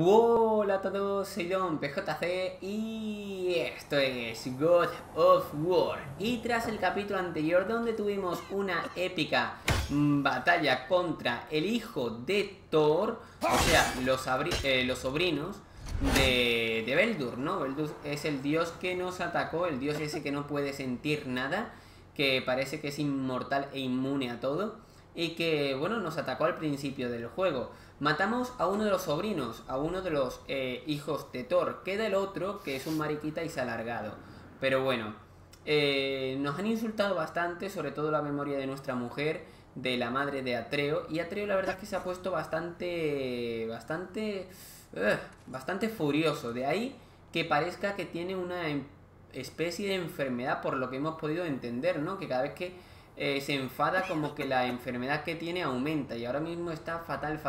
Hola a todos, soy Don PJC y esto es God of War. Y tras el capítulo anterior donde tuvimos una épica batalla contra el hijo de Thor, o sea, los sobrinos de Veldur, ¿no? Veldur es el dios que nos atacó, el dios ese que no puede sentir nada, que parece que es inmortal e inmune a todo. Y que, bueno, nos atacó al principio del juego. Matamos a uno de los sobrinos, a uno de los hijos de Thor. Queda el otro, que es un mariquita y se ha alargado. Pero bueno, nos han insultado bastante, sobre todo la memoria de nuestra mujer, de la madre de Atreo. Y Atreo la verdad es que se ha puesto bastante furioso. De ahí que parezca que tiene una especie de enfermedad, por lo que hemos podido entender, ¿no? Que cada vez que se enfada, como que la enfermedad que tiene aumenta, y ahora mismo está fatal.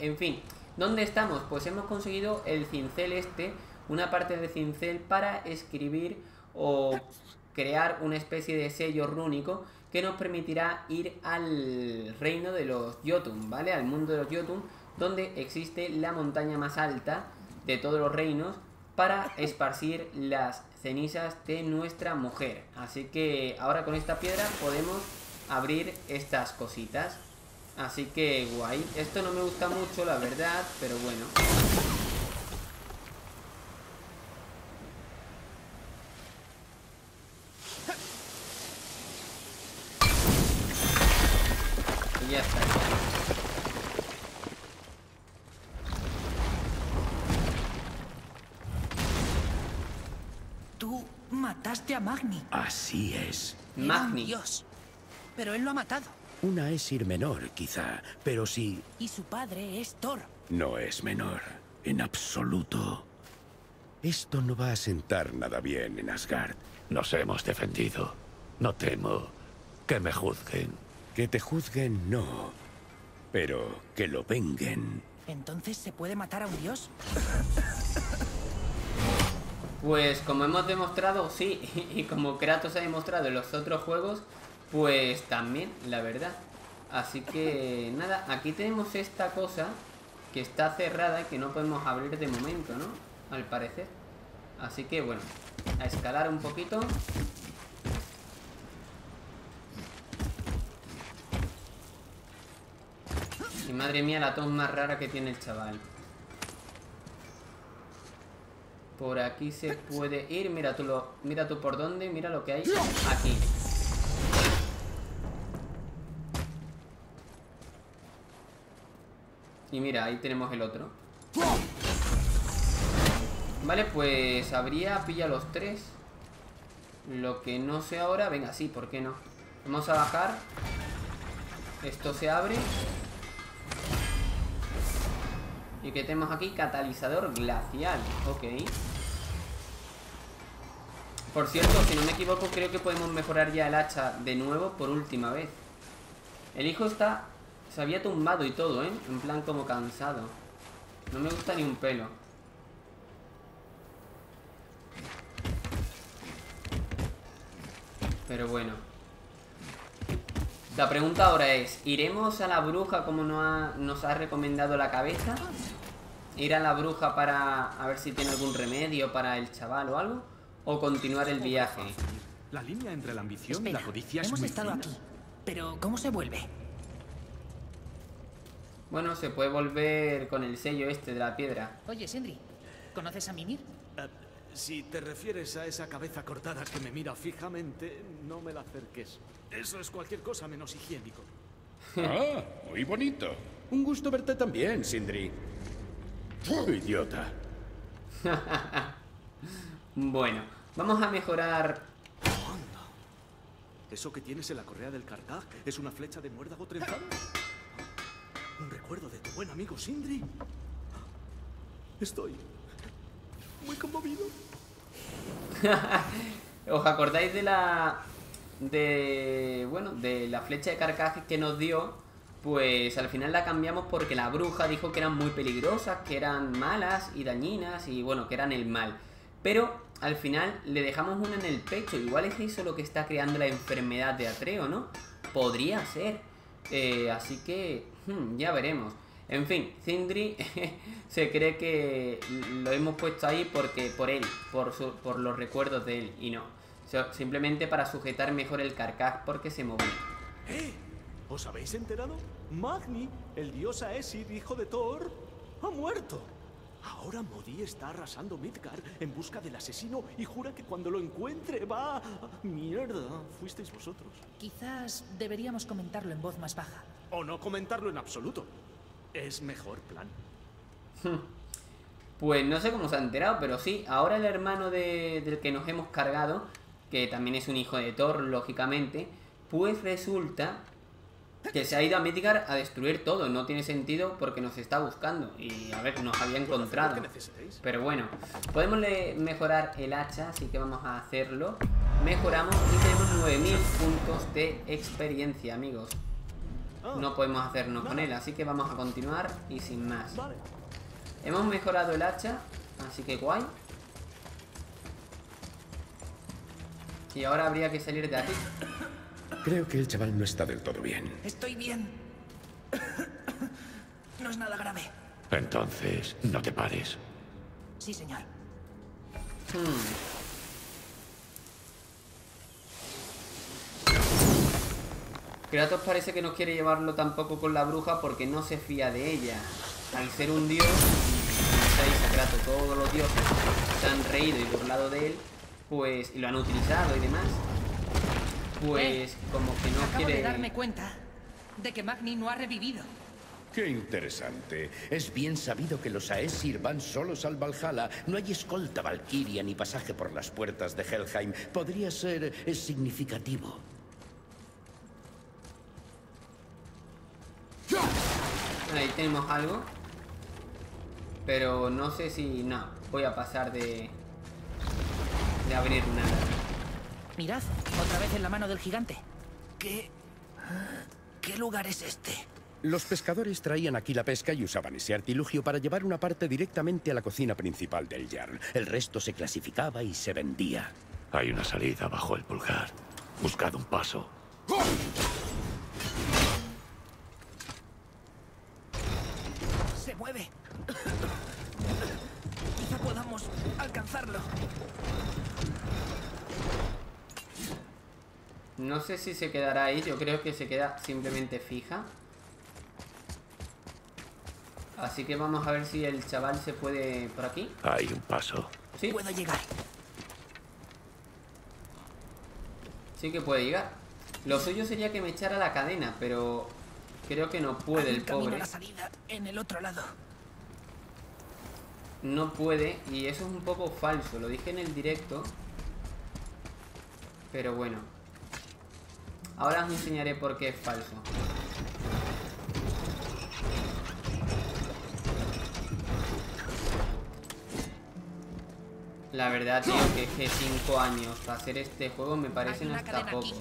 En fin, ¿dónde estamos? Pues hemos conseguido el cincel este, una parte del cincel para escribir o crear una especie de sello rúnico que nos permitirá ir al reino de los Jotun, ¿vale? Al mundo de los Jotun, donde existe la montaña más alta de todos los reinos para esparcir las cenizas de nuestra mujer. Así que ahora con esta piedra podemos abrir estas cositas. Así que guay. Esto no me gusta mucho, la verdad, pero bueno. Y ya está. Mataste a Magni. Así es. Magni. Dios. Pero él lo ha matado. Una es ir menor, quizá, pero sí. Y su padre es Thor. No es menor, en absoluto. Esto no va a sentar nada bien en Asgard. Nos hemos defendido. No temo que me juzguen. Que te juzguen, no. Pero que lo venguen. ¿Entonces se puede matar a un dios? Pues como hemos demostrado, sí, y como Kratos ha demostrado en los otros juegos, pues también, la verdad. Así que nada, aquí tenemos esta cosa que está cerrada y que no podemos abrir de momento, ¿no? Al parecer. Así que bueno, a escalar un poquito. Y madre mía, la tos más rara que tiene el chaval. Por aquí se puede ir. Mira tú, mira tú por dónde. Mira lo que hay aquí. Y mira, ahí tenemos el otro. Vale, pues habría pilla los tres. Lo que no sé ahora. Venga, sí, ¿por qué no? Vamos a bajar. Esto se abre. Y que tenemos aquí catalizador glacial. Ok. Por cierto, si no me equivoco, creo que podemos mejorar ya el hacha de nuevo por última vez. El hijo está... se había tumbado y todo, ¿eh? En plan como cansado. No me gusta ni un pelo. Pero bueno. La pregunta ahora es, ¿iremos a la bruja como nos ha recomendado la cabeza? ¿Ir a la bruja para a ver si tiene algún remedio para el chaval o algo? ¿O continuar el viaje? La línea entre la ambición y la codicia es muy fina. Hemos estado aquí, pero ¿cómo se vuelve? Bueno, se puede volver con el sello este de la piedra. Oye, Sindri, ¿conoces a Mimir? Si te refieres a esa cabeza cortada que me mira fijamente, no me la acerques. Eso es cualquier cosa menos higiénico. Ah, muy bonito. Un gusto verte también, Sindri. ¡Oh, idiota! Bueno, vamos a mejorar... ¿Onda? ¿Eso que tienes en la correa del Cartag es una flecha de muérdago trenzado? ¿Un recuerdo de tu buen amigo Sindri? Estoy... muy conmovido. ¿Os acordáis de la... de la flecha de carcaje que nos dio? Pues al final la cambiamos porque la bruja dijo que eran muy peligrosas, que eran malas y dañinas y bueno, que eran el mal. Pero al final le dejamos una en el pecho. Igual es eso lo que está creando la enfermedad de Atreo, ¿no? Podría ser. Así que ya veremos. En fin, Sindri se cree que lo hemos puesto ahí porque por él, por los recuerdos de él, y no. O sea, simplemente para sujetar mejor el carcaj porque se movía. ¡Eh! ¿Os habéis enterado? Magni, el dios Aesir, hijo de Thor, ha muerto. Ahora Modi está arrasando Midgard en busca del asesino y jura que cuando lo encuentre va... ¡Mierda! Fuisteis vosotros. Quizás deberíamos comentarlo en voz más baja. O no comentarlo en absoluto. Es mejor plan. Pues no sé cómo se ha enterado, pero sí, ahora el hermano del que nos hemos cargado, que también es un hijo de Thor, lógicamente, pues resulta que se ha ido a Midgard a destruir todo. No tiene sentido porque nos está buscando. Y a ver, nos había encontrado. Pero bueno, podemos mejorar el hacha, así que vamos a hacerlo. Mejoramos y tenemos 9000 puntos de experiencia, amigos. No podemos hacernos con él, así que vamos a continuar y sin más. Hemos mejorado el hacha, así que guay. Y ahora habría que salir de aquí. Creo que el chaval no está del todo bien. Estoy bien. No es nada grave. Entonces, no te pares. Sí, señor. Kratos parece que no quiere llevarlo tampoco con la bruja porque no se fía de ella. Al ser un dios, pensáis a Kratos, todos los dioses se han reído y burlado de él, pues, y lo han utilizado y demás. Pues, como que no quiere... Acabo de darme cuenta de que Magni no ha revivido. Qué interesante. Es bien sabido que los Aesir van solos al Valhalla. No hay escolta valquiria ni pasaje por las puertas de Helheim. Podría ser significativo. Ahí tenemos algo. Pero no sé si... No, voy a pasar de abrir nada. Mirad, otra vez en la mano del gigante. ¿Qué lugar es este? Los pescadores traían aquí la pesca y usaban ese artilugio para llevar una parte directamente a la cocina principal del Jarl. El resto se clasificaba y se vendía. Hay una salida bajo el pulgar. Buscad un paso. ¡Oh! ¡Se mueve! Quizá podamos alcanzarlo. No sé si se quedará ahí. Yo creo que se queda simplemente fija. Así que vamos a ver si el chaval se puede por aquí. Hay un paso. Sí. Puedo llegar. Sí que puede llegar. Lo suyo sería que me echara la cadena, pero... Creo que no puede el pobre. La salida en el otro lado. No puede, y eso es un poco falso. Lo dije en el directo. Pero bueno. Ahora os enseñaré por qué es falso. La verdad, tío, que 5 años para hacer este juego me parecen hasta pocos.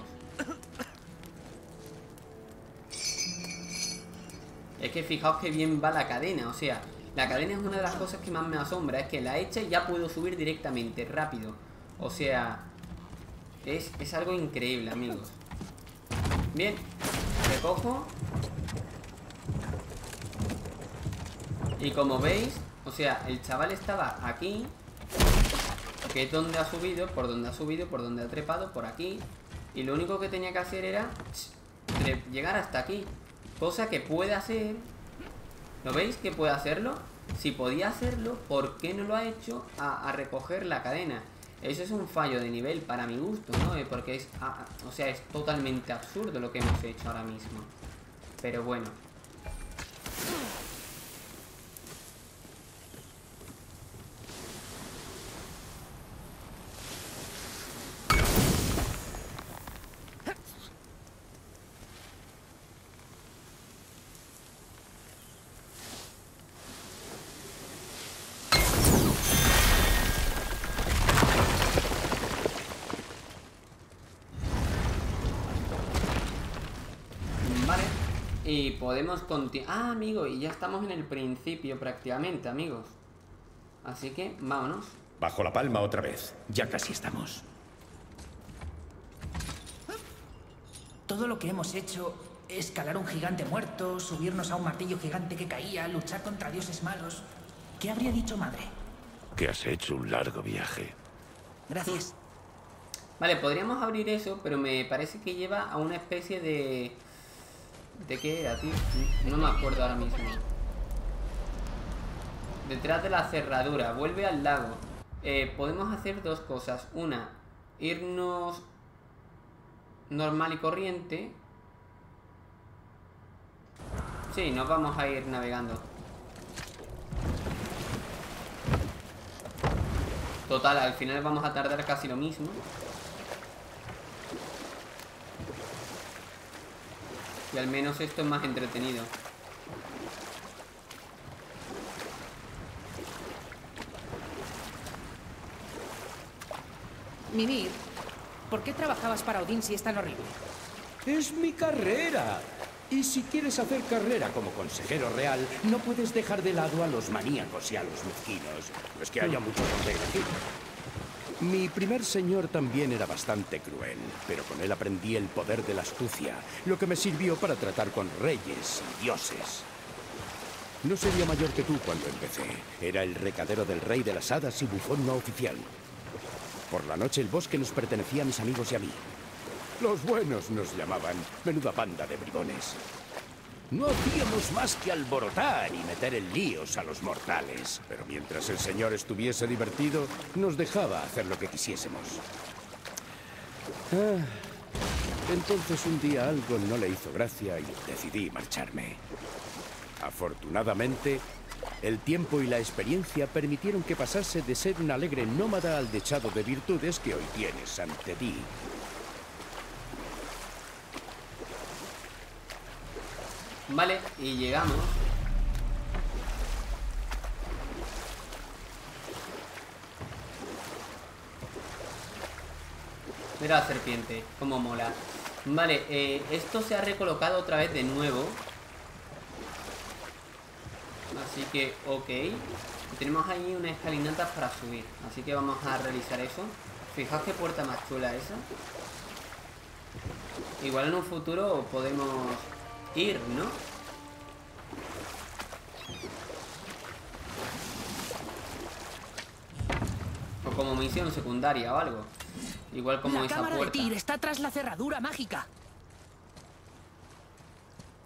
Es que fijaos que bien va la cadena, o sea, la cadena es una de las cosas que más me asombra, es que la echa y ya puedo subir directamente, rápido. O sea, es algo increíble, amigos. Bien, recojo. Y como veis, o sea, el chaval estaba aquí, que es donde ha subido, por donde ha subido, por donde ha trepado, por aquí. Y lo único que tenía que hacer era llegar hasta aquí. Cosa que puede hacer. ¿Lo veis que puede hacerlo? Si podía hacerlo, ¿por qué no lo ha hecho a recoger la cadena? Eso es un fallo de nivel para mi gusto, ¿no? Porque es, o sea, es totalmente absurdo lo que hemos hecho ahora mismo. Pero bueno. Y podemos continuar... Ah, amigo, y ya estamos en el principio prácticamente, amigos. Así que, vámonos. Bajo la palma otra vez. Ya casi estamos. Todo lo que hemos hecho Escalar un gigante muerto, subirnos a un martillo gigante que caía, luchar contra dioses malos... ¿Qué habría dicho madre? Que has hecho un largo viaje. Gracias. Vale, podríamos abrir eso, pero me parece que lleva a una especie de... ¿De qué era, tío? No me acuerdo ahora mismo. Detrás de la cerradura, vuelve al lago. Podemos hacer dos cosas. Una, irnos normal y corriente. Sí, nos vamos a ir navegando. Total, al final vamos a tardar casi lo mismo. Y al menos esto es más entretenido. Mimir, ¿por qué trabajabas para Odín si es tan horrible? Es mi carrera. Y si quieres hacer carrera como consejero real, no puedes dejar de lado a los maníacos y a los mezquinos. No es que haya muchos aquí. Mi primer señor también era bastante cruel, pero con él aprendí el poder de la astucia, lo que me sirvió para tratar con reyes y dioses. No sería mayor que tú cuando empecé. Era el recadero del rey de las hadas y bufón no oficial. Por la noche el bosque nos pertenecía a mis amigos y a mí. Los buenos nos llamaban, menuda banda de bribones. No hacíamos más que alborotar y meter en líos a los mortales. Pero mientras el señor estuviese divertido, nos dejaba hacer lo que quisiésemos. Entonces un día algo no le hizo gracia y decidí marcharme. Afortunadamente, el tiempo y la experiencia permitieron que pasase de ser un alegre nómada al dechado de virtudes que hoy tienes ante ti. Vale, y llegamos. Mira la serpiente, como mola. Vale, esto se ha recolocado otra vez de nuevo. Así que, ok. Tenemos ahí una escalinata para subir. Así que vamos a realizar eso. Fijaos qué puerta más chula esa. Igual en un futuro podemos... ir, ¿no? O como misión secundaria o algo. Igual como esa puerta. La cámara de Tyr está tras la cerradura mágica.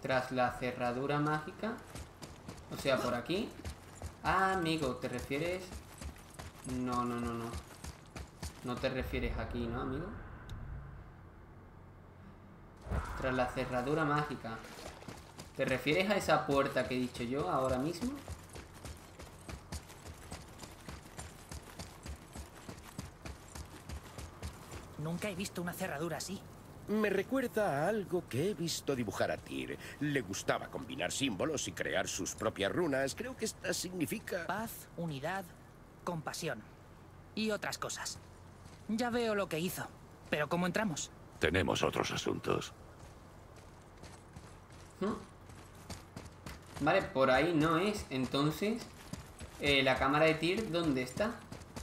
Tras la cerradura mágica. O sea, por aquí. Ah, amigo, ¿te refieres? No, no, no, no. No te refieres aquí, ¿no, amigo? Tras la cerradura mágica. ¿Te refieres a esa puerta que he dicho yo ahora mismo? Nunca he visto una cerradura así. Me recuerda a algo que he visto dibujar a Tyr. Le gustaba combinar símbolos y crear sus propias runas. Creo que esta significa... paz, unidad, compasión y otras cosas. Ya veo lo que hizo, pero ¿cómo entramos? Tenemos otros asuntos. Vale, por ahí no es. Entonces, la cámara de Tyr, ¿dónde está?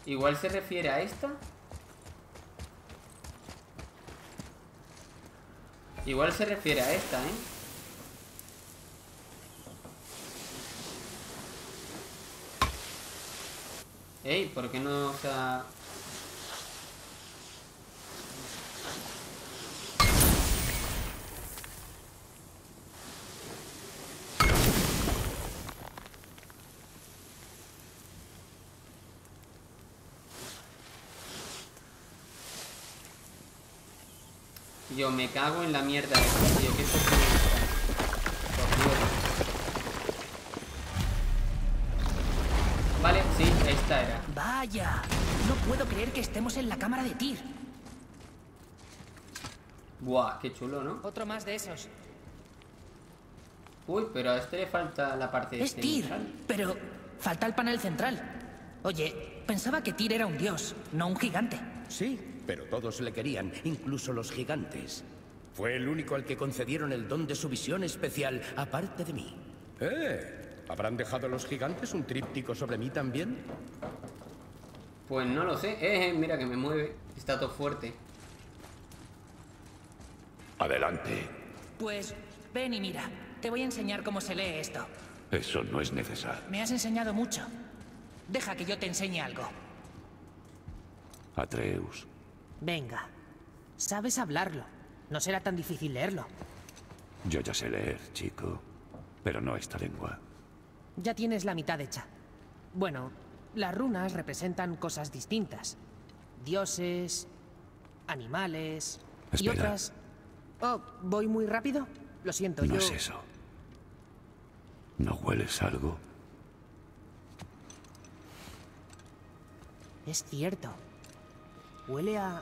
Igual se refiere a esta. Igual se refiere a esta, ¿eh? Ey, ¿por qué no se ha...? Yo me cago en la mierda de esto, tío. ¿Qué es esto? Vale, sí, esta era. Vaya, no puedo creer que estemos en la cámara de Tyr. Buah, qué chulo, ¿no? Otro más de esos. Uy, pero a este le falta la parte es central. Tyr, pero falta el panel central. Oye, pensaba que Tyr era un dios, no un gigante. Sí, pero todos le querían, incluso los gigantes. Fue el único al que concedieron el don de su visión especial, aparte de mí. ¿Habrán dejado a los gigantes un tríptico sobre mí también? Pues no lo sé. Mira que me mueve. Está todo fuerte. Adelante. Pues Ven y mira. Te voy a enseñar cómo se lee esto. Eso no es necesario. Me has enseñado mucho. Deja que yo te enseñe algo. Atreus. Venga. Sabes hablarlo. No será tan difícil leerlo. Yo ya sé leer, chico. Pero no esta lengua. Ya tienes la mitad hecha. Bueno, las runas representan cosas distintas. Dioses, animales y otras... Oh, ¿voy muy rápido? Lo siento, yo... No es eso. ¿No hueles algo? Es cierto. Huele a...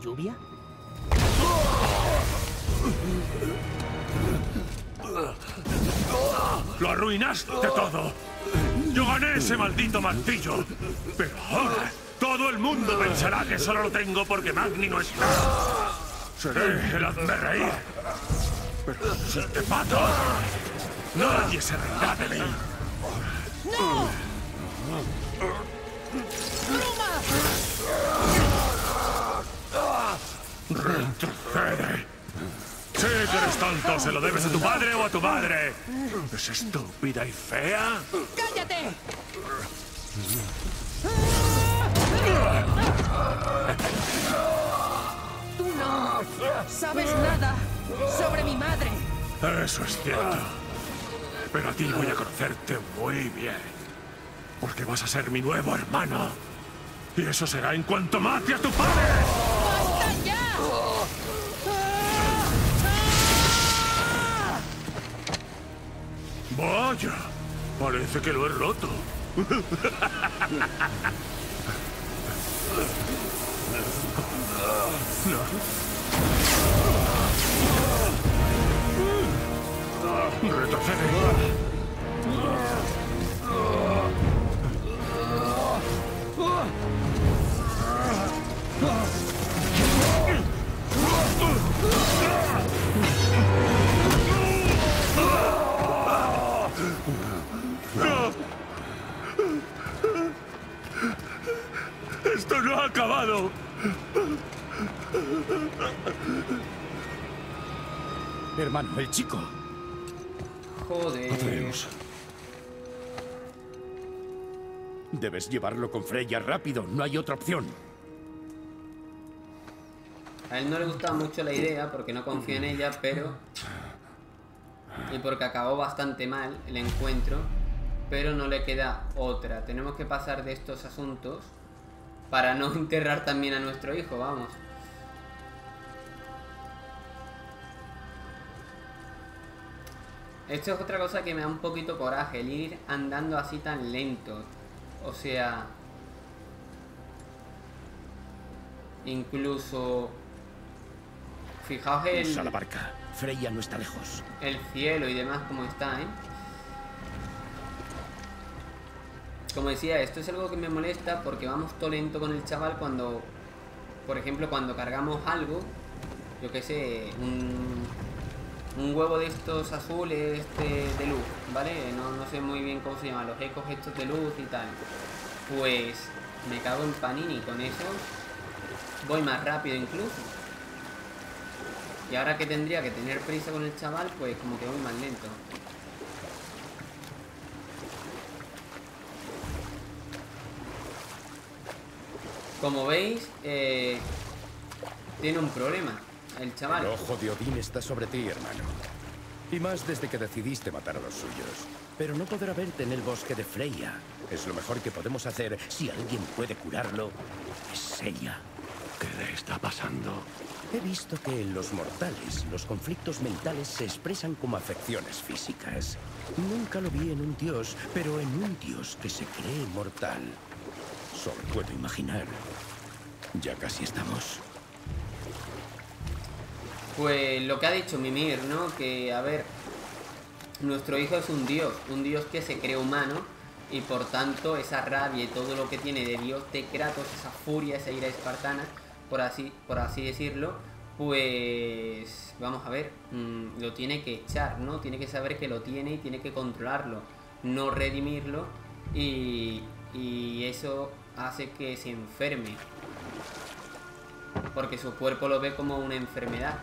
¿Lluvia? ¡Lo arruinaste todo! ¡Yo gané ese maldito martillo! ¡Pero ahora todo el mundo pensará que solo lo tengo porque Magni no está! ¡Seré el hazmerreír! ¡Pero si te mato, nadie se reirá de mí! ¡No! ¡Bruma! ¡Retrocede! Sé que eres tonto, se lo debes a tu padre o a tu madre. ¿Es estúpida y fea? ¡Cállate! Tú no sabes nada sobre mi madre. Eso es cierto. Pero a ti voy a conocerte muy bien. Porque vas a ser mi nuevo hermano. Y eso será en cuanto mate a tu padre. ¡Vaya! Parece que lo he roto. No. ¡Retrocede! ¡Esto no ha acabado! Hermano, el chico. Joder. Atreus. Debes llevarlo con Freya rápido, no hay otra opción. A él no le gusta mucho la idea porque no confía en ella, pero... Y porque acabó bastante mal el encuentro, pero no le queda otra. Tenemos que pasar de estos asuntos para no enterrar también a nuestro hijo, vamos. Esto es otra cosa que me da un poquito coraje, el ir andando así tan lento. O sea... Incluso... Fijaos el... Usa la barca. Freya no está lejos. El cielo y demás como está, ¿eh? Como decía, esto es algo que me molesta porque vamos todo lento con el chaval cuando... Por ejemplo, cuando cargamos algo, yo qué sé, un huevo de estos azules de luz, ¿vale? No sé muy bien cómo se llaman, los ecos estos de luz y tal. Pues me cago en Panini, con eso voy más rápido incluso. Y ahora que tendría que tener prisa con el chaval, pues como que voy más lento. Como veis, tiene un problema, el chaval. El ojo de Odín está sobre ti, hermano. Y más desde que decidiste matar a los suyos. Pero no podrá verte en el bosque de Freya. Es lo mejor que podemos hacer. Si alguien puede curarlo, es ella. ¿Qué le está pasando? He visto que en los mortales, los conflictos mentales se expresan como afecciones físicas. Nunca lo vi en un dios, pero en un dios que se cree mortal. Solo puedo imaginar. Ya casi estamos. Pues lo que ha dicho Mimir, ¿no? Que, a ver, nuestro hijo es un dios que se cree humano y por tanto esa rabia y todo lo que tiene de dios de Kratos, esa furia, esa ira espartana, por así decirlo, pues, vamos a ver, lo tiene que echar, ¿no? Tiene que saber que lo tiene y tiene que controlarlo, no redimirlo y eso hace que se enferme porque su cuerpo lo ve como una enfermedad.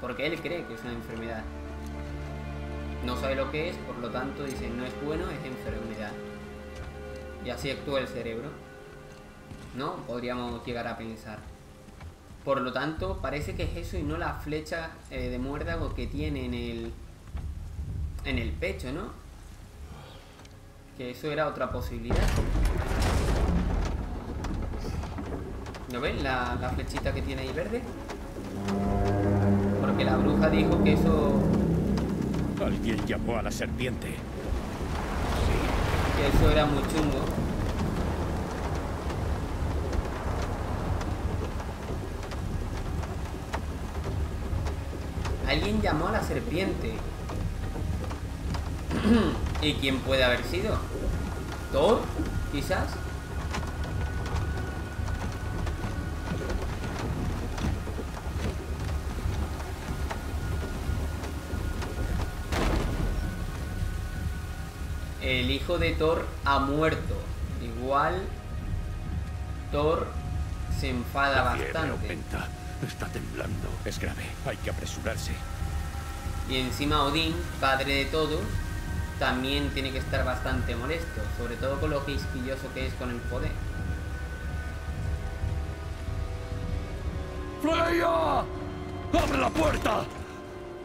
Porque él cree que es una enfermedad. No sabe lo que es, por lo tanto dice, no es bueno, es enfermedad. Y así actúa el cerebro, ¿no? Podríamos llegar a pensar. Por lo tanto, parece que es eso y no la flecha de muérdago que tiene en el pecho, ¿no? Que eso era otra posibilidad. ¿Lo ven? La flechita que tiene ahí verde. Porque la bruja dijo que eso... Alguien llamó a la serpiente. Sí, que eso era muy chungo. Alguien llamó a la serpiente. ¿Y quién puede haber sido? ¿Thor? Quizás. El hijo de Thor ha muerto. Igual Thor se enfada bastante. Está temblando. Es grave. Hay que apresurarse. Y encima Odín, padre de todos, también tiene que estar bastante molesto. Sobre todo con lo quisquilloso que es con el poder. ¡Freya! ¡Abre la puerta!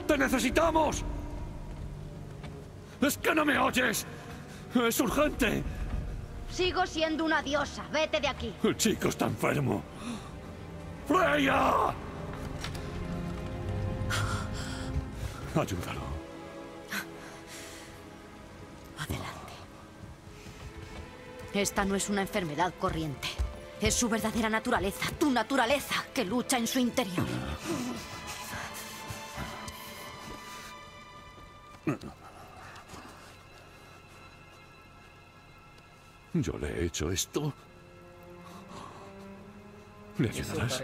¡Te necesitamos! ¡Es que no me oyes! ¡Es urgente! Sigo siendo una diosa. Vete de aquí. El chico está enfermo. ¡Freya! Ayúdalo. Adelante. Esta no es una enfermedad corriente. Es su verdadera naturaleza, tu naturaleza, que lucha en su interior. Yo le he hecho esto. ¿Le ayudarás?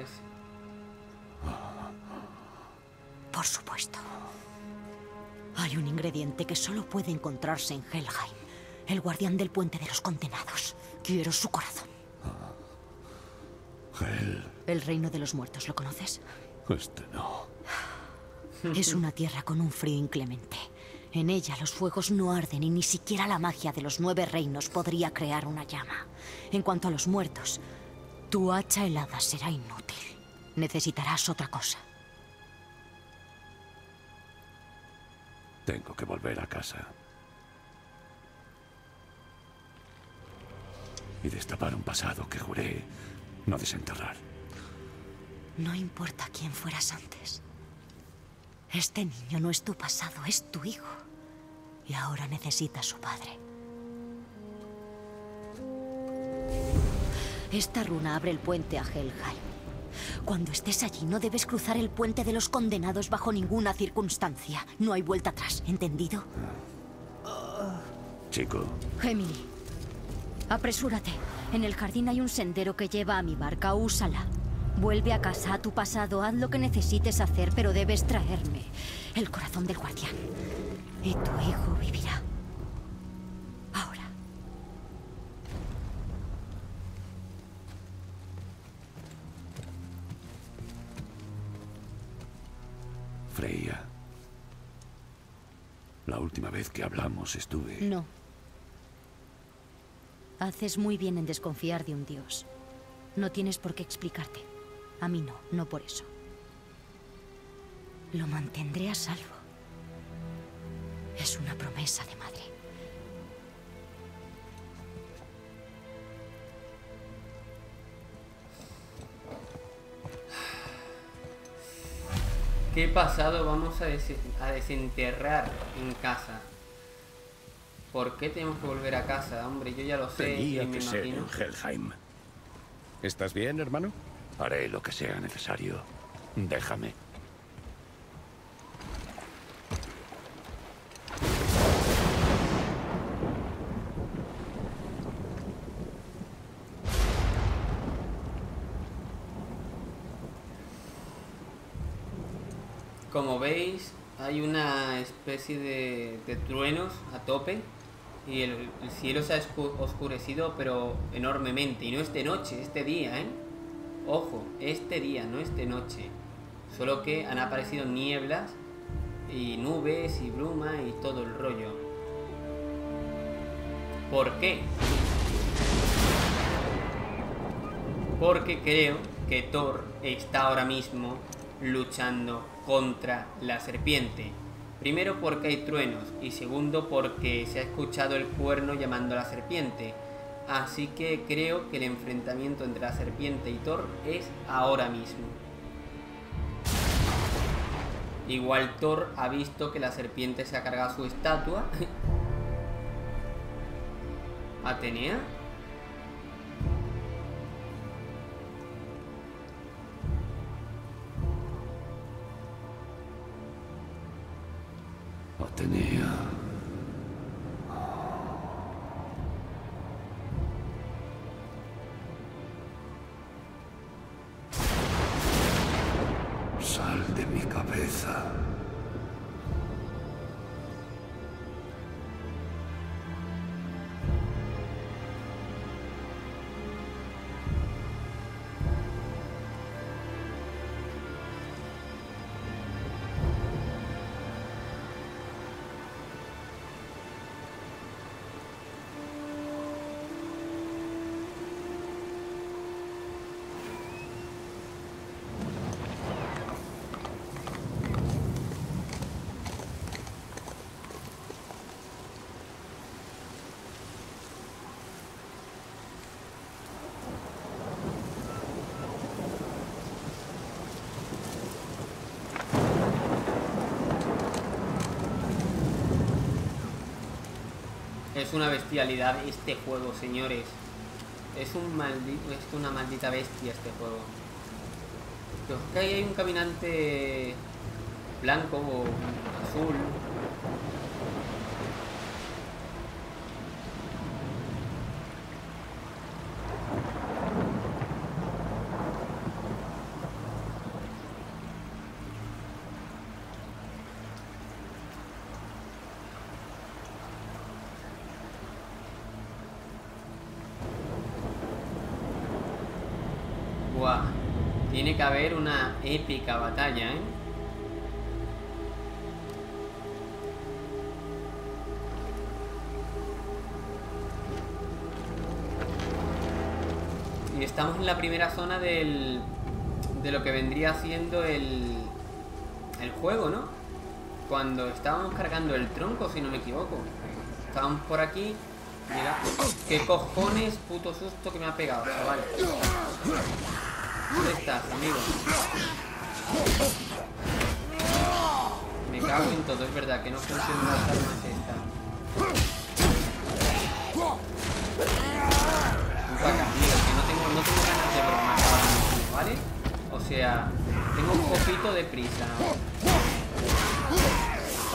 Por supuesto. Hay un ingrediente que solo puede encontrarse en Helheim. El guardián del puente de los condenados. Quiero su corazón. Hel. El reino de los muertos, ¿lo conoces? Este no. Es una tierra con un frío inclemente. En ella los fuegos no arden y ni siquiera la magia de los 9 reinos podría crear una llama. En cuanto a los muertos... Tu hacha helada será inútil. Necesitarás otra cosa. Tengo que volver a casa. Y destapar un pasado que juré no desenterrar. No importa quién fueras antes. Este niño no es tu pasado, es tu hijo. Y ahora necesita a su padre. Esta runa abre el puente a Helheim. Cuando estés allí no debes cruzar el puente de los condenados bajo ninguna circunstancia. No hay vuelta atrás, ¿entendido? Chico. Gemini, apresúrate. En el jardín hay un sendero que lleva a mi barca, úsala. Vuelve a casa, a tu pasado, haz lo que necesites hacer, pero debes traerme el corazón del guardián. Y tu hijo vivirá. Freya, la última vez que hablamos estuve... No. Haces muy bien en desconfiar de un dios. No tienes por qué explicarte. A mí no, no por eso. Lo mantendré a salvo. Es una promesa de madre. ¿Qué pasado vamos a desenterrar en casa? ¿Por qué tenemos que volver a casa? Hombre, yo ya lo sé. Tenía que ser en Helheim. ¿Estás bien, hermano? Haré lo que sea necesario. Déjame. Como veis, hay una especie de truenos a tope y el cielo se ha oscurecido, pero enormemente. Y no es de noche, es de día, ¿eh? Ojo, es de día, no es de noche. solo que han aparecido nieblas y nubes y bruma y todo el rollo. ¿Por qué? Porque creo que Thor está ahora mismo luchando contra la serpiente. Primero porque hay truenos y segundo porque se ha escuchado el cuerno llamando a la serpiente. Así que creo que el enfrentamiento entre la serpiente y Thor es ahora mismo. Igual Thor ha visto que la serpiente se ha cargado su estatua. ¿Atenea? Atenea. Sal de mi cabeza. Es una bestialidad este juego, señores. Es una maldita bestia este juego. Creo que ahí hay un caminante blanco o azul. Tiene que haber una épica batalla, ¿eh? Y estamos en la primera zona de lo que vendría siendo el juego, ¿no? Cuando estábamos cargando el tronco, si no me equivoco. Estábamos por aquí. Mira, qué cojones, puto susto que me ha pegado, chaval. ¿Dónde estás, amigo? Me cago en todo, es verdad que no funcionan las armas estas. Vaca, amigo, que no tengo ganas de broma ahora mismo, ¿vale? O sea, tengo un poquito de prisa.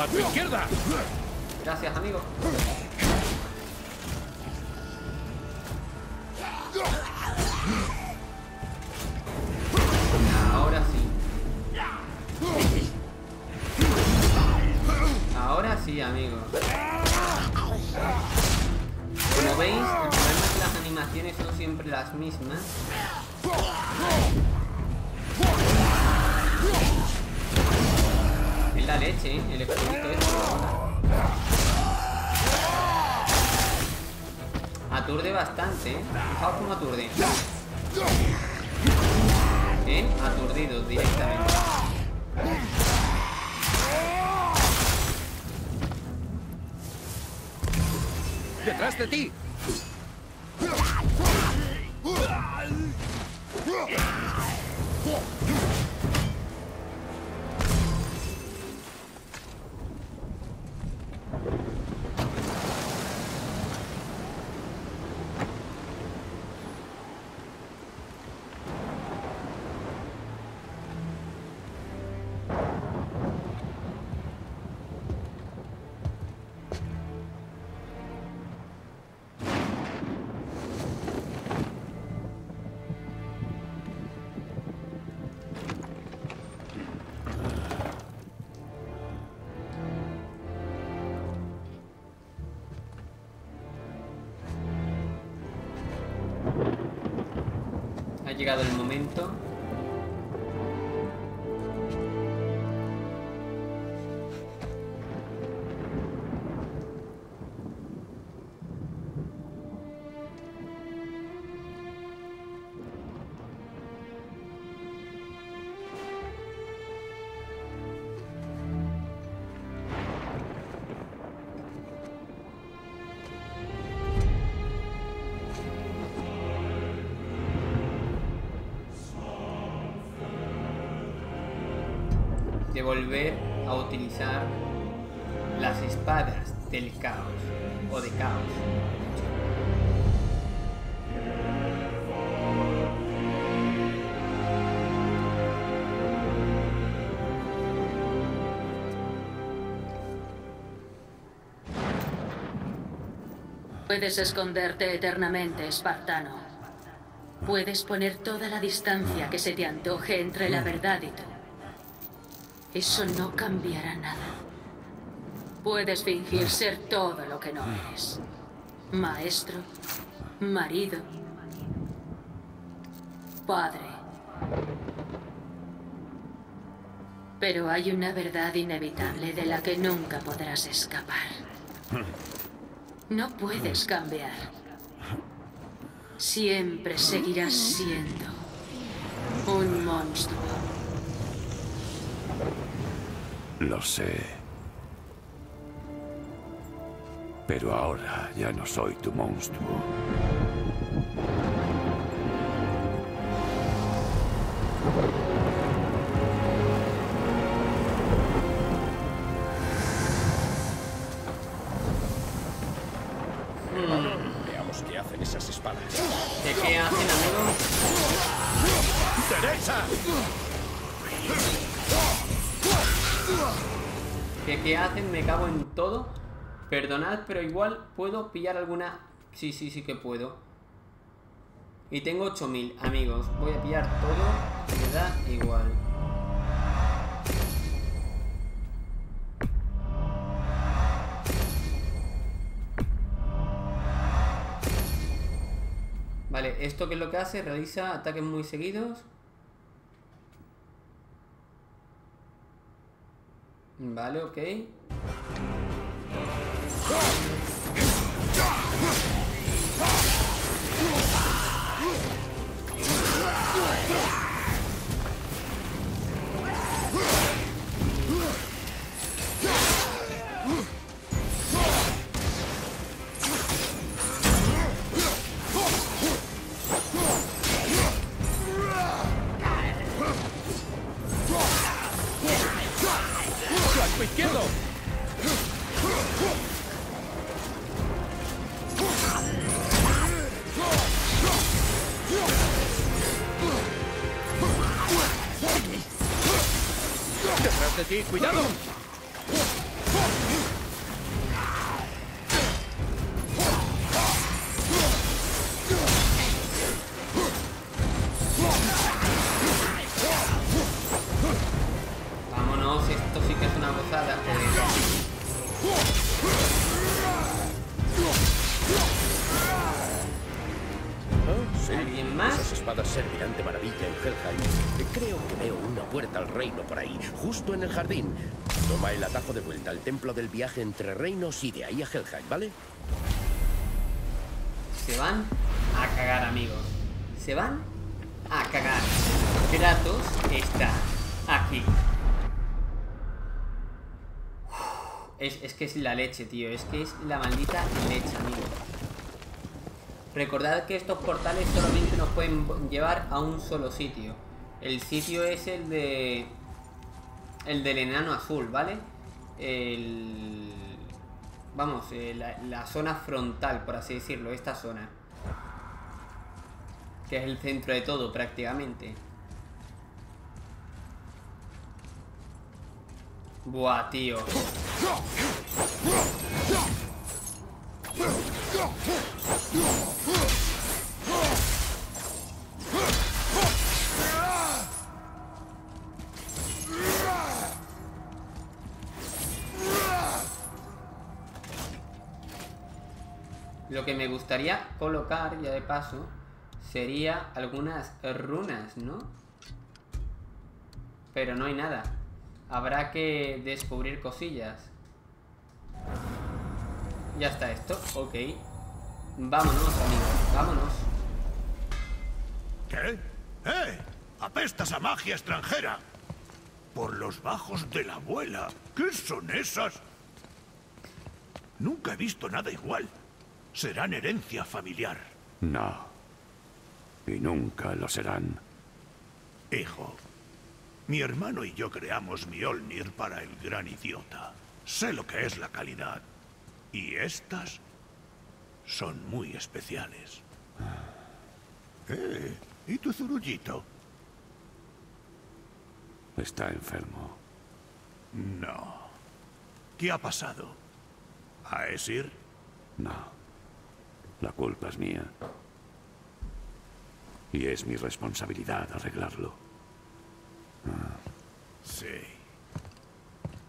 ¡A tu izquierda! Gracias, amigo. Sí, amigos. Como veis, el problema es que las animaciones son siempre las mismas. Es la leche, el escudito es. Aturde bastante, ¿eh? Fijaos cómo aturde. ¿Eh? Aturdido directamente. ¡Detrás de ti! Ha llegado el momento de volver a utilizar las espadas del caos, o de caos. Puedes esconderte eternamente, espartano. Puedes poner toda la distancia que se te antoje entre la verdad y tú. Eso no cambiará nada. Puedes fingir ser todo lo que no eres. Maestro, marido, padre. Pero hay una verdad inevitable de la que nunca podrás escapar. No puedes cambiar. Siempre seguirás siendo un monstruo. Lo sé. Pero ahora ya no soy tu monstruo. ¿Qué hacen? Me cago en todo. Perdonad, pero igual puedo pillar alguna. Sí, sí, sí que puedo. Y tengo 8000, amigos. Voy a pillar todo. Me da igual. Vale, ¿esto qué es lo que hace? Realiza ataques muy seguidos. Vale, ok. Detrás de ti, cuidado. Vámonos, esto sí que es una gozada. ¿Alguien más? Esas espadas servirán de maravilla en Helheim. Creo que veo una puerta al reino por ahí, justo en el jardín. Toma el atajo de vuelta al templo del viaje entre reinos y de ahí a Helheim, ¿vale? Se van a cagar, amigos. Se van a cagar. Kratos está aquí. Es que es la leche, tío. Es que es la maldita leche, amigos. Recordad que estos portales solamente nos pueden llevar a un solo sitio. El sitio es el de... el del enano azul, ¿vale? El... vamos, la zona frontal, por así decirlo, esta zona. Que es el centro de todo, prácticamente. Buah, tío. Lo que me gustaría colocar, ya de paso, sería algunas runas, ¿no? Pero no hay nada. Habrá que descubrir cosillas. Ya está esto, ok. Vámonos, amigos, vámonos. ¿Qué? ¡Eh! ¡Apestas a magia extranjera! Por los bajos de la abuela. ¿Qué son esas? Nunca he visto nada igual. Serán herencia familiar. No. Y nunca lo serán. Hijo, Mi hermano y yo creamos Miolnir para el gran idiota. Sé lo que es la calidad. Y estas son muy especiales. ¿Y tu zurullito? Está enfermo. No. ¿Qué ha pasado? ¿A Esir? No. La culpa es mía. Y es mi responsabilidad arreglarlo. Sí.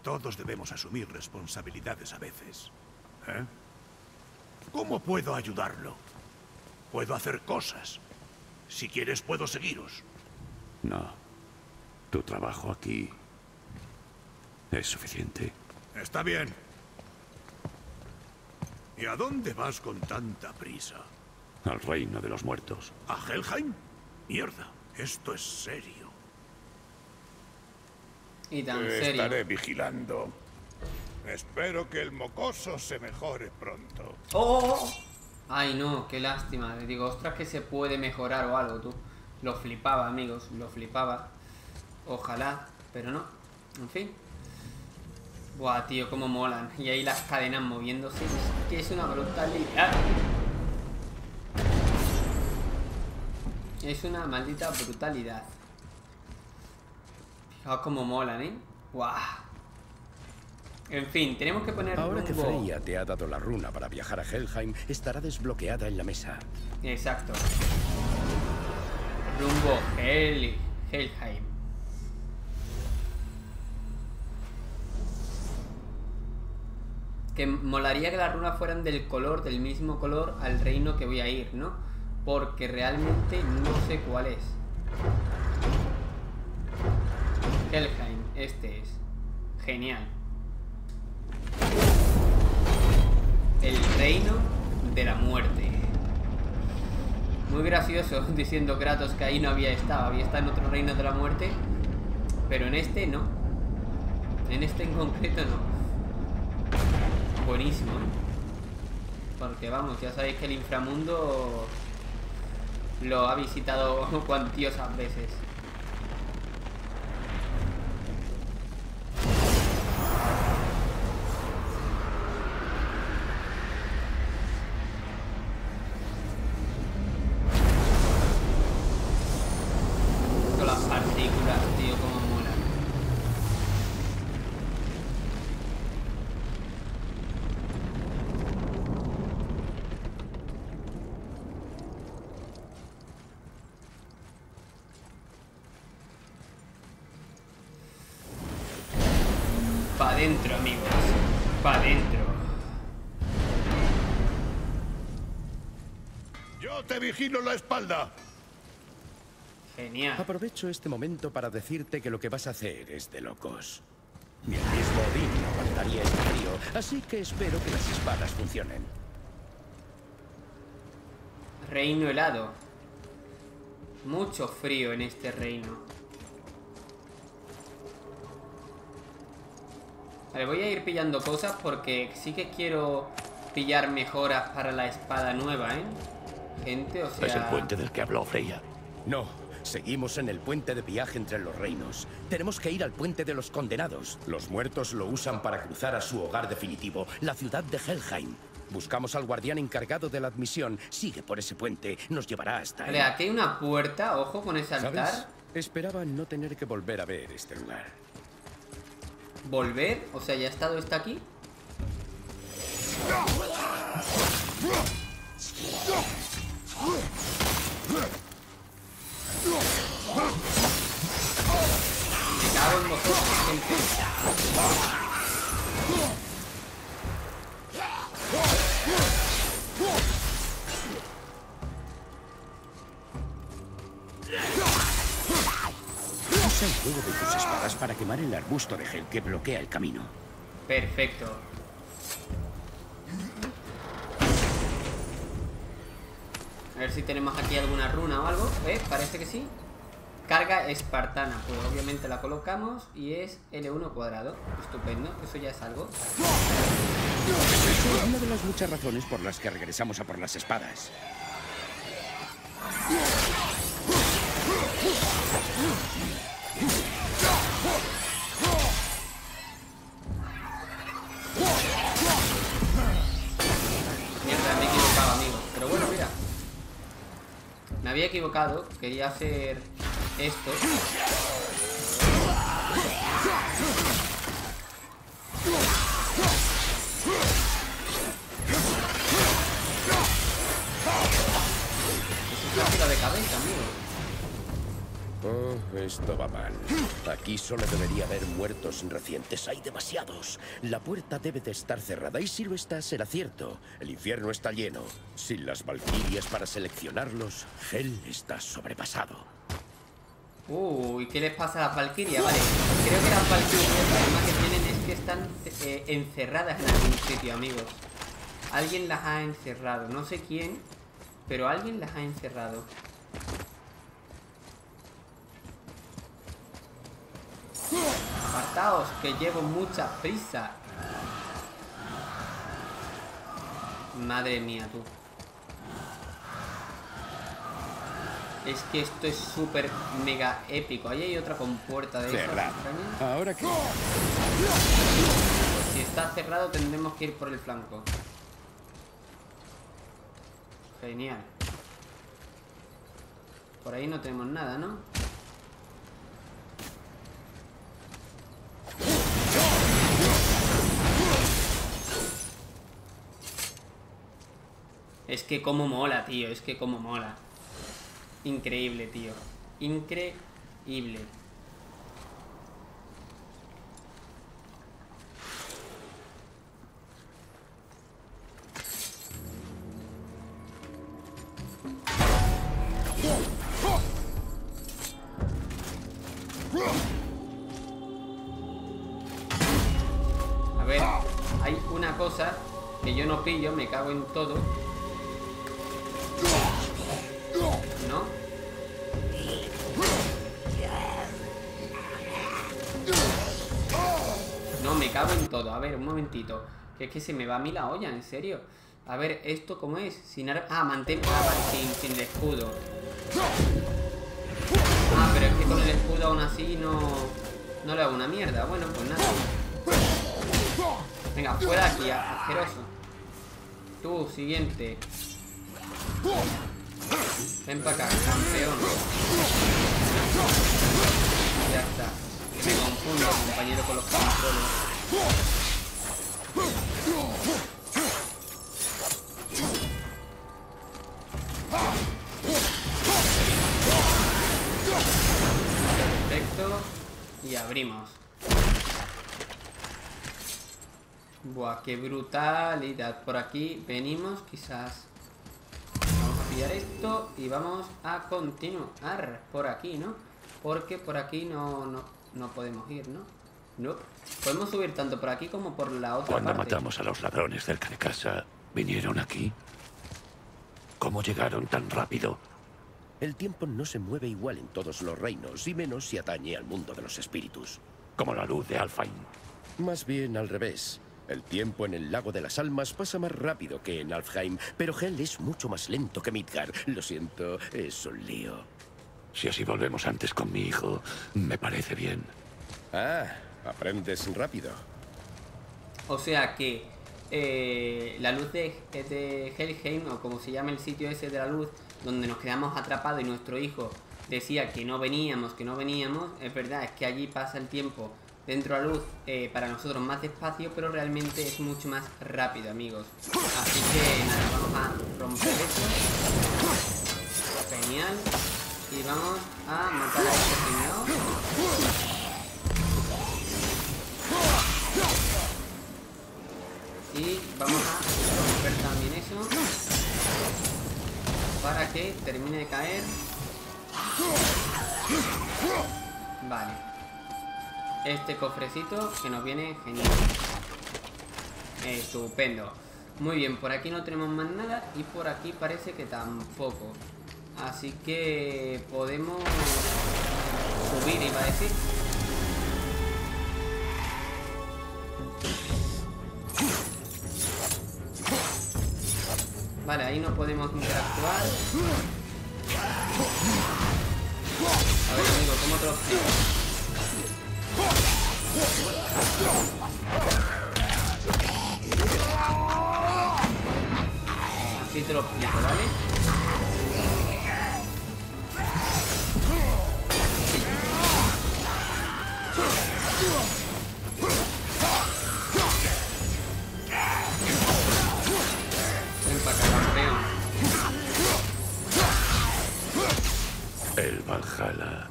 Todos debemos asumir responsabilidades a veces. ¿Eh? ¿Cómo puedo ayudarlo? Puedo hacer cosas. Si quieres, puedo seguiros. No. Tu trabajo aquí es suficiente. Está bien. ¿Y a dónde vas con tanta prisa? Al reino de los muertos. ¿A Helheim? Mierda, esto es serio. Y tan serio. Estaré vigilando. Espero que el mocoso se mejore pronto. ¡Oh! Ay, no, qué lástima. Le digo, ostras, que se puede mejorar o algo, tú. Lo flipaba, amigos, lo flipaba. Ojalá, pero no. En fin. Buah, tío, cómo molan. Y ahí las cadenas moviéndose. Que es una brutalidad. Es una maldita brutalidad. Fijaos cómo molan, ¿eh? ¡Guau! En fin, tenemos que poner rumbo. Ahora que Freya te ha dado la runa para viajar a Helheim, estará desbloqueada en la mesa. Exacto. Rumbo Helheim. Que molaría que las runas fueran del mismo color al reino que voy a ir, ¿no? Porque realmente no sé cuál es. Helheim, este es. Genial. El reino de la muerte. Muy gracioso, diciendo Kratos que ahí no había estado en otro reino de la muerte, pero en este no. En este en concreto no. Buenísimo, ¿eh? Porque vamos, ya sabéis que el inframundo lo ha visitado cuantiosas veces. Dentro, amigos, para dentro. Yo te vigilo la espalda. Genial. Aprovecho este momento para decirte que lo que vas a hacer es de locos. Ni el mismo Odín aguantaría este frío, así que espero que las espadas funcionen. Reino helado. Mucho frío en este reino. Vale, voy a ir pillando cosas porque sí que quiero pillar mejoras para la espada nueva, ¿eh? Gente, o sea... ¿Es el puente del que habló Freya? No, seguimos en el puente de viaje entre los reinos. Tenemos que ir al puente de los condenados. Los muertos lo usan para cruzar a su hogar definitivo, la ciudad de Helheim. Buscamos al guardián encargado de la admisión. Sigue por ese puente, nos llevará hasta él. Vale, aquí hay una puerta, ojo con ese altar. ¿Sabes? Esperaba no tener que volver a ver este lugar. Volver, o sea, ya ha estado esta aquí. Me cago en vosotros, gente. Usa el fuego de tus espadas para quemar el arbusto de gel que bloquea el camino. Perfecto. A ver si tenemos aquí alguna runa o algo. Parece que sí. Carga espartana. Pues obviamente la colocamos y es L1 cuadrado. Estupendo, eso ya es algo. Es una de las muchas razones por las que regresamos a por las espadas. Me había equivocado. Quería hacer esto. Es un tiro de cabeza, amigo. Oh, esto va mal. Aquí solo debería haber muertos recientes. Hay demasiados. La puerta debe de estar cerrada. Y si lo está, será cierto. El infierno está lleno. Sin las valquirias para seleccionarlos, Hel está sobrepasado. ¿Y qué les pasa a las valquirias? Vale, creo que las valquirias el problema que tienen es que están encerradas en algún sitio, amigos. Alguien las ha encerrado. No sé quién, pero alguien las ha encerrado. Apartaos, que llevo mucha prisa. Madre mía, tú. Es que esto es súper mega épico. Ahí hay otra compuerta de cerrado. Esa. ¿Ahora qué? Si está cerrado tendremos que ir por el flanco. Genial. Por ahí no tenemos nada, ¿no? Es que como mola, tío. Es que como mola. Increíble, tío. Increíble. A ver, hay una cosa que yo no pillo, me cago en todo. Todo, a ver, un momentito. Que es que se me va a mí la olla, en serio. A ver, ¿esto cómo es? Sin arma. Ah, mantén. Ah, vale, sin el escudo. Ah, pero es que con el escudo aún así no le hago una mierda. Bueno, pues nada. Venga, fuera de aquí, asqueroso. Tú, siguiente. Ven para acá, campeón. Ya está. Me confundo, compañero, con los controles. Perfecto. Y abrimos. Buah, qué brutalidad. Por aquí venimos, quizás. Vamos a pillar esto y vamos a continuar por aquí, ¿no? Porque por aquí no podemos ir, ¿no? No. Podemos subir tanto por aquí como por la otra parte. Cuando matamos a los ladrones cerca de casa, ¿vinieron aquí? ¿Cómo llegaron tan rápido? El tiempo no se mueve igual en todos los reinos, y menos si atañe al mundo de los espíritus, como la luz de Alfheim. Más bien al revés. El tiempo en el Lago de las Almas pasa más rápido que en Alfheim, pero Hel es mucho más lento que Midgard. Lo siento, es un lío. Si así volvemos antes con mi hijo, me parece bien. Ah... aprendes rápido. O sea que la luz de Helheim, o como se llama el sitio ese de la luz, donde nos quedamos atrapados y nuestro hijo decía que no veníamos, es verdad, es que allí pasa el tiempo dentro de la luz para nosotros más despacio, pero realmente es mucho más rápido, amigos. Así que nada, vamos a romper esto. Genial. Y vamos a matar a este señor. Y vamos a romper también eso para que termine de caer. Vale. Este cofrecito que nos viene genial. Estupendo. Muy bien, por aquí no tenemos más nada y por aquí parece que tampoco. Así que podemos subir, iba a decir. Vale, ahí no podemos interactuar. A ver, amigo, ¿cómo te lo explico? Así te lo explico, ¿vale? El Valhalla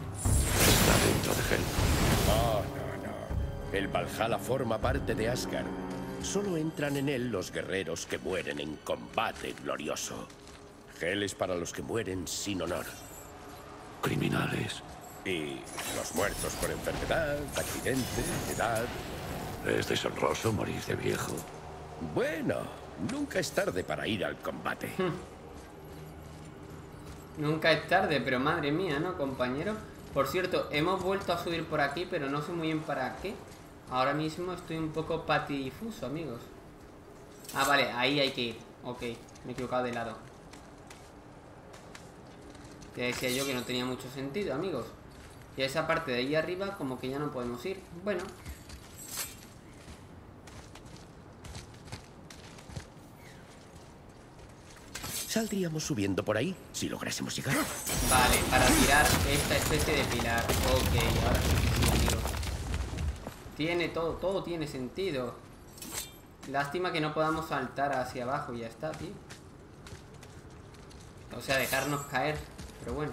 está dentro de Helheim. Oh, no. El Valhalla forma parte de Asgard. Solo entran en él los guerreros que mueren en combate glorioso. Hel es para los que mueren sin honor. Criminales. Y los muertos por enfermedad, accidente, edad... Es deshonroso morir de viejo. Bueno, nunca es tarde para ir al combate. Nunca es tarde, pero madre mía, ¿no, compañero? Por cierto, hemos vuelto a subir por aquí, pero no sé muy bien para qué. Ahora mismo estoy un poco patidifuso, amigos. Ah, vale, ahí hay que ir. Ok, me he equivocado de lado. Te decía yo que no tenía mucho sentido, amigos. Y a esa parte de ahí arriba como que ya no podemos ir. Bueno. Saldríamos subiendo por ahí si lográsemos llegar. Vale, para tirar esta especie de pilar. Ok, ahora sí, amigos. Tiene todo, todo tiene sentido. Lástima que no podamos saltar hacia abajo y ya está, tío. O sea, dejarnos caer, pero bueno.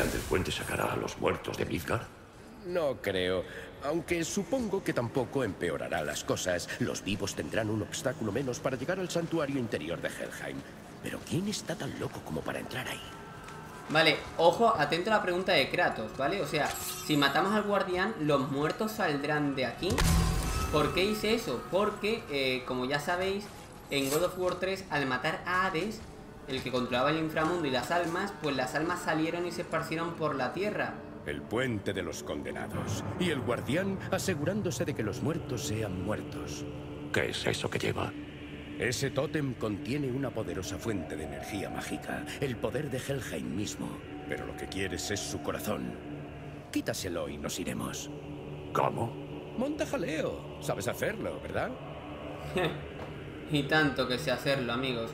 ¿El puente sacará a los muertos de Midgard? No creo, aunque supongo que tampoco empeorará las cosas. Los vivos tendrán un obstáculo menos para llegar al santuario interior de Helheim. Pero ¿quién está tan loco como para entrar ahí? Vale, ojo, atento a la pregunta de Kratos, ¿vale? O sea, si matamos al guardián, los muertos saldrán de aquí. ¿Por qué hice eso? Porque, como ya sabéis, en God of War 3, al matar a Hades, el que controlaba el inframundo y las almas, pues las almas salieron y se esparcieron por la tierra. El puente de los condenados y el guardián asegurándose de que los muertos sean muertos. ¿Qué es eso que lleva? Ese tótem contiene una poderosa fuente de energía mágica, el poder de Helheim mismo. Pero lo que quieres es su corazón. Quítaselo y nos iremos. ¿Cómo? Monta jaleo. Sabes hacerlo, ¿verdad? Y tanto que sé hacerlo, amigos.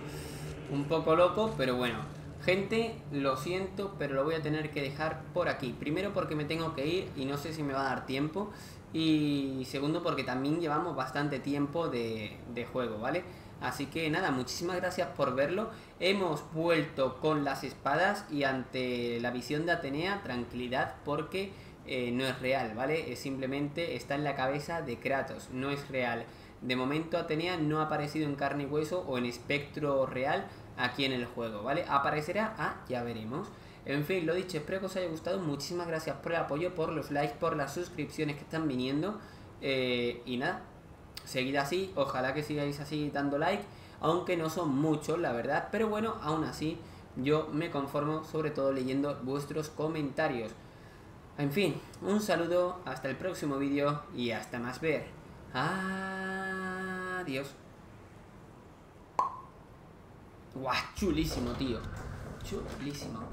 Un poco loco, pero bueno. Gente, lo siento, pero lo voy a tener que dejar por aquí. Primero porque me tengo que ir y no sé si me va a dar tiempo. Y segundo porque también llevamos bastante tiempo de juego, ¿vale? Así que nada, muchísimas gracias por verlo. Hemos vuelto con las espadas y ante la visión de Atenea, tranquilidad porque no es real, ¿vale? Simplemente está en la cabeza de Kratos, no es real. De momento Atenea no ha aparecido en carne y hueso o en espectro real aquí en el juego, ¿vale? Aparecerá, ya veremos. En fin, lo dicho, espero que os haya gustado. Muchísimas gracias por el apoyo, por los likes, por las suscripciones que están viniendo. Y nada, seguid así, ojalá que sigáis así dando like, aunque no son muchos, la verdad. Pero bueno, aún así, yo me conformo sobre todo leyendo vuestros comentarios. En fin, un saludo, hasta el próximo vídeo y hasta más ver. Adiós. Guau, chulísimo, tío. Chulísimo.